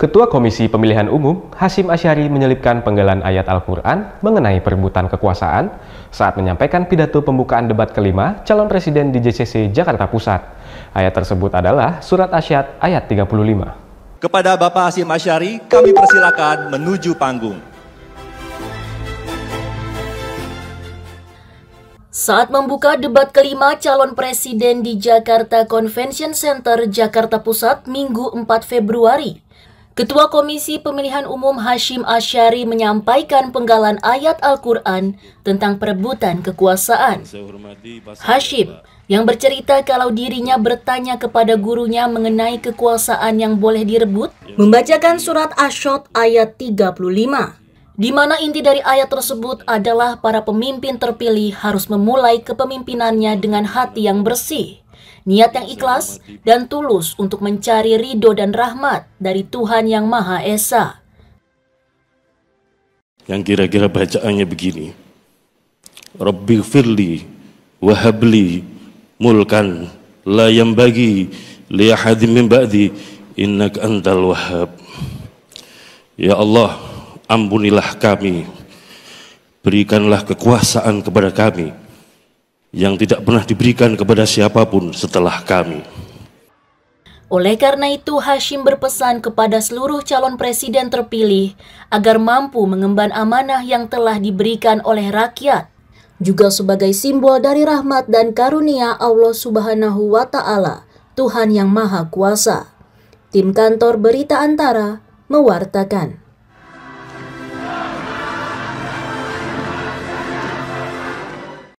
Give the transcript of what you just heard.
Ketua Komisi Pemilihan Umum, Hasyim Asyari menyelipkan penggalan ayat Al-Quran mengenai perebutan kekuasaan saat menyampaikan pidato pembukaan debat kelima calon presiden di JCC Jakarta Pusat. Ayat tersebut adalah Surat As Shad ayat 35. Kepada Bapak Hasyim Asyari, kami persilakan menuju panggung. Saat membuka debat kelima calon presiden di Jakarta Convention Center, Jakarta Pusat, Minggu 4 Februari, Ketua Komisi Pemilihan Umum Hasyim Asyari menyampaikan penggalan ayat Al-Quran tentang perebutan kekuasaan. Hasyim, yang bercerita kalau dirinya bertanya kepada gurunya mengenai kekuasaan yang boleh direbut, membacakan Surat As Shad ayat 35. Di mana inti dari ayat tersebut adalah para pemimpin terpilih harus memulai kepemimpinannya dengan hati yang bersih, niat yang ikhlas, dan tulus untuk mencari ridho dan rahmat dari Tuhan Yang Maha Esa. Yang kira-kira bacaannya begini, Rabbighfirli wahabli mulkan la yanbaghi li ahadin min ba'di innaka antal wahhab. Ya Allah, ampunilah kami, berikanlah kekuasaan kepada kami yang tidak pernah diberikan kepada siapapun setelah kami. Oleh karena itu, Hasyim berpesan kepada seluruh calon presiden terpilih agar mampu mengemban amanah yang telah diberikan oleh rakyat, juga sebagai simbol dari rahmat dan karunia Allah Subhanahu wa Ta'ala, Tuhan Yang Maha Kuasa. Tim Kantor Berita Antara mewartakan.